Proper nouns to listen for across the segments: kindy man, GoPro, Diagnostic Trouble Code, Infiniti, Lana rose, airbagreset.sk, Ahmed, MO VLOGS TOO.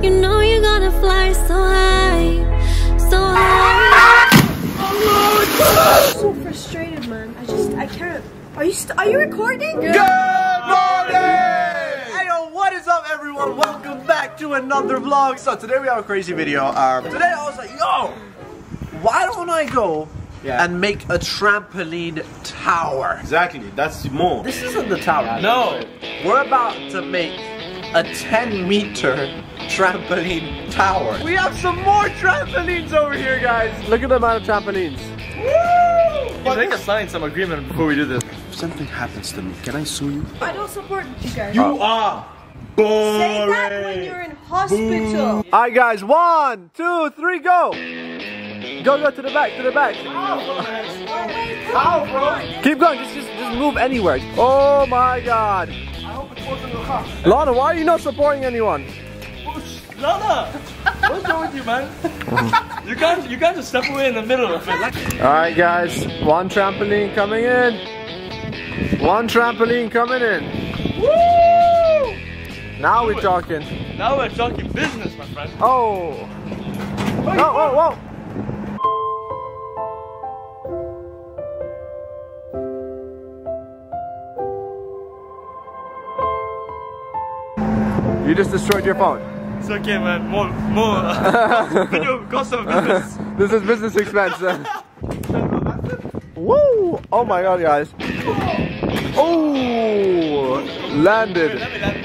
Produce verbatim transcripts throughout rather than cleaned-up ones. You know you're gonna fly so high, so high. Oh my God. I'm so frustrated, man. I just, I can't. Are you, st are you recording? Good, Good morning! Hey yo, what is up, everyone? Welcome back to another vlog. So today we have a crazy video. Um, today I was like, yo, why don't I go? Yeah. And make a trampoline tower. Exactly, that's more. This isn't the tower. Yeah, no. We're about to make a ten meter trampoline tower. We have some more trampolines over here, guys. Look at the amount of trampolines. Woo! You think I sign some agreement before we do this. If something happens to me, can I sue you? I don't support you guys. You are boring. Say that when you're in hospital. All right, guys, one, two, three, go. Go, go, to the back, to the back. Ow, bro. Keep going, just, just, just move anywhere. Oh my God. I hope it wasn't your car. Lana, why are you not supporting anyone? Lana, what's wrong with you, man? You can't, you can't just step away in the middle of it. All right, guys, one trampoline coming in. One trampoline coming in. Woo! Now we're talking. Now we're talking business, my friend. Oh. Oh, whoa, whoa, whoa. You just destroyed your phone. It's okay, man. More, more uh, video cost of business. This is business expense. Woo! Oh my God, guys. Oh! Landed. Wait, let me land.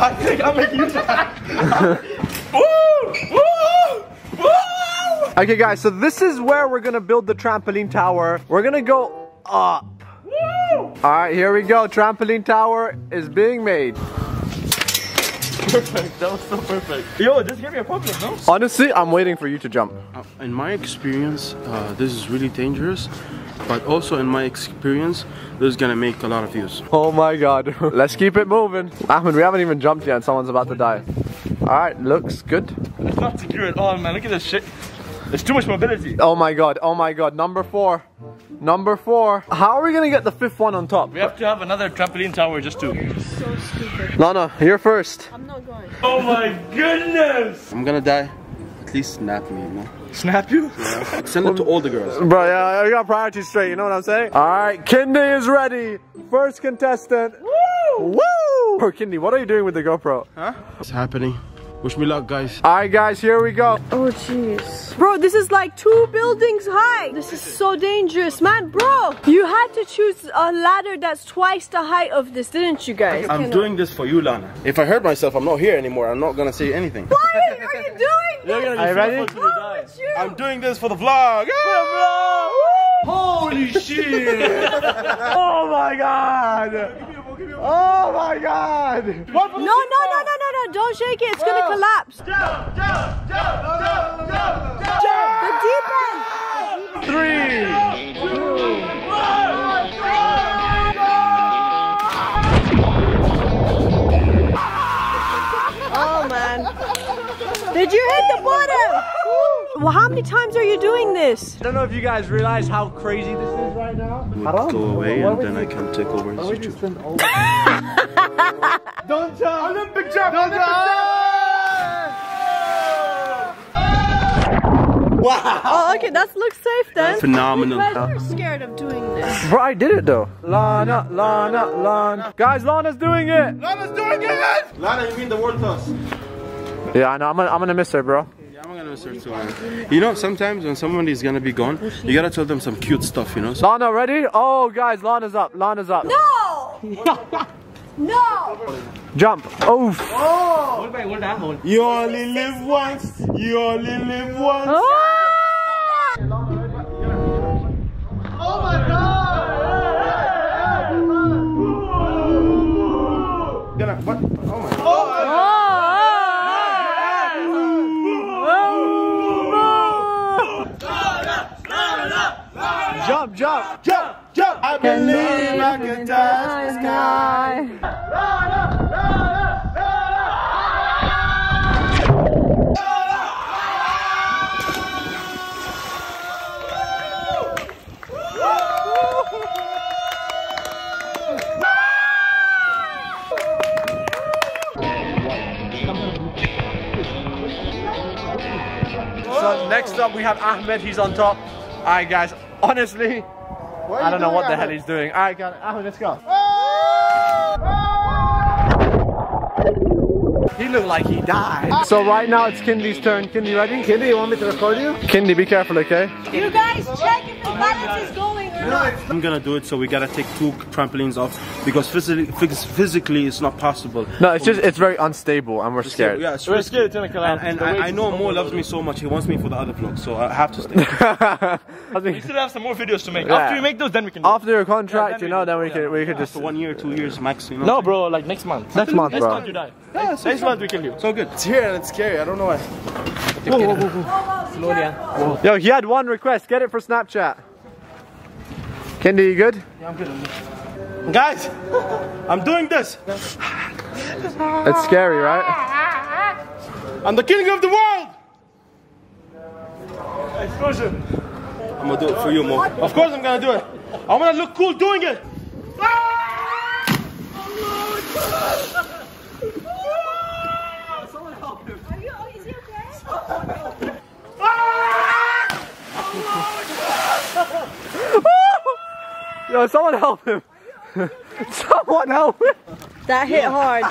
I think I'm making you laugh. Woo! Woo! Okay, guys, so this is where we're gonna build the trampoline tower. We're gonna go up. Woo! All right, here we go. Trampoline tower is being made. Perfect, that was so perfect. Yo, just give me a problem, no? Honestly, I'm waiting for you to jump. Uh, in my experience, uh, this is really dangerous, but also in my experience, this is gonna make a lot of views. Oh my God, let's keep it moving. Ahmed, we haven't even jumped yet and someone's about to die. All right, looks good. It's not secure at all, man, look at this shit. There's too much mobility. Oh my God, oh my God, number four. Number four. How are we gonna get the fifth one on top? We have to have another trampoline tower just to. You're so stupid. Lana, you're first. I'm not going. Oh my goodness! I'm gonna die. At least snap me, man. Snap you? Yeah. Send it to all the girls. Bro, yeah, I got priorities straight, you know what I'm saying? Alright, Kindy is ready. First contestant. Woo! Woo! Bro, Kindy, what are you doing with the GoPro? Huh? What's happening? Wish me luck, guys. All right, guys, here we go. Oh, jeez. Bro, this is like two buildings high. This is so dangerous, man. Bro, you had to choose a ladder that's twice the height of this, didn't you guys? I'm Cannot. doing this for you, Lana. If I hurt myself, I'm not here anymore. I'm not going to say anything. Why are you, are you doing this? You're going to be ready? Oh, you. I'm doing this for the vlog. Yeah, bro. Holy shit. Oh, my God. Oh my God! What? No, no, no, no, no, no! Don't shake it. It's gonna collapse. Jump, jump, jump, jump, jump, jump, jump. The deep end. Three, two, one. Oh man! Did you hit the bottom? Well, how many times are you doing this? I don't know if you guys realize how crazy this is right now. Would go away and then I can take over the situation. Don't jump! Olympic jump! Don't jump! Wow! Oh, okay, that looks safe then. Phenomenal. You guys are scared of doing this. Bro, I did it though. Lana, Lana, Lana. Guys, Lana's doing it! Lana's doing it! Lana, you mean the world class. Yeah, I know. I'm gonna, I'm gonna miss her, bro. You know, sometimes when somebody's gonna be gone, you gotta tell them some cute stuff, you know. So Lana, ready? Oh, guys, Lana's up. Lana's up. No! No! Jump. Oof. Oh! Hold back, hold down, hold. You only live once. You only live once. Oh, oh my God! Get up. What? Oh my God. Jump, jump, jump, jump! I believe I can touch the sky. up, we have Ahmed, he's on top. All right, guys, honestly, I don't know what the hell he's doing. All right, guys, Ahmed, let's go. He looked like he died. So right now it's Kindi's turn. Kindi, ready? Kindi, you want me to record you? Kindi, be careful, okay? You guys, check if the balance is going or not. I'm gonna do it, so we gotta take two trampolines off because physically, physically it's not possible. No, it's just, it's very unstable and we're scared. Yeah, we're scared it's gonna collapse. And, and I, I know Mo loves me so much, he wants me for the other vlog, so I have to stay. We still have some more videos to make. Yeah. After we make those, then we can do it. After your contract, yeah, you know, then we yeah. can we yeah. could just... After one year, two years max, you know? No, bro, like next month. Next month, bro. Next month you die. Yeah, so next month we can do. So good. It's here and it's scary, I don't know why. Whoa, whoa, whoa, whoa. Slowly, yeah. Yo, he had one request, get it for Snapchat. Kendi, you good? Yeah, I'm good. Guys, I'm doing this. It's scary, right? I'm the king of the world! Explosion. I'm gonna do it for you, Mo. Of course I'm gonna do it. I wanna look cool doing it. Yo, someone help him! Someone help him! That hit hard.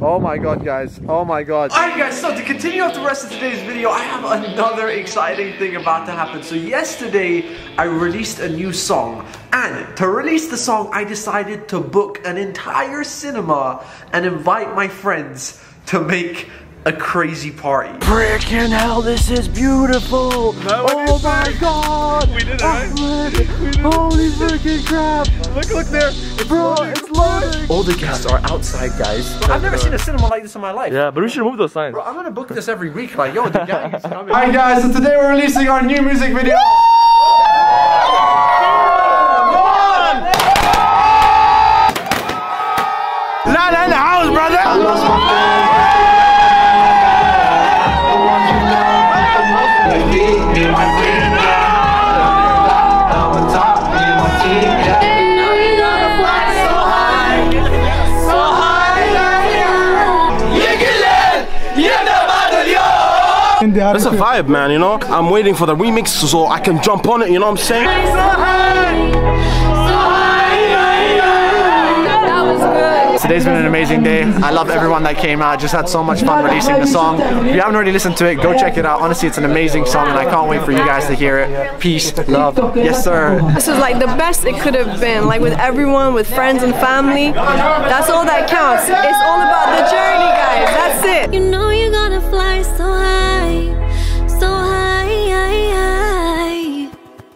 Oh my god, guys. Oh my god. Alright, guys, so to continue off the rest of today's video, I have another exciting thing about to happen. So yesterday, I released a new song. And to release the song, I decided to book an entire cinema and invite my friends to make a crazy party. Freaking hell, this is beautiful. No, oh my god. We did it, right? We did it. Holy freaking crap. Look, look there. It's Bro, loading. It's loading. All the guests are outside, guys. Bro, I've never seen a cinema like this in my life. Yeah, but we should move those signs. Bro, I'm gonna book this every week. Like, yo, the gang is coming. Alright guys, so today we're releasing our new music video. Not in the house, brother. That's a vibe, man, you know? I'm waiting for the remix so I can jump on it, you know what I'm saying? That was good. Today's been an amazing day. I love everyone that came out. Just had so much fun releasing the song. If you haven't already listened to it, go check it out. Honestly, it's an amazing song and I can't wait for you guys to hear it. Peace, love, yes sir. This is like the best it could have been. Like with everyone, with friends and family. That's all that counts. It's all about the journey.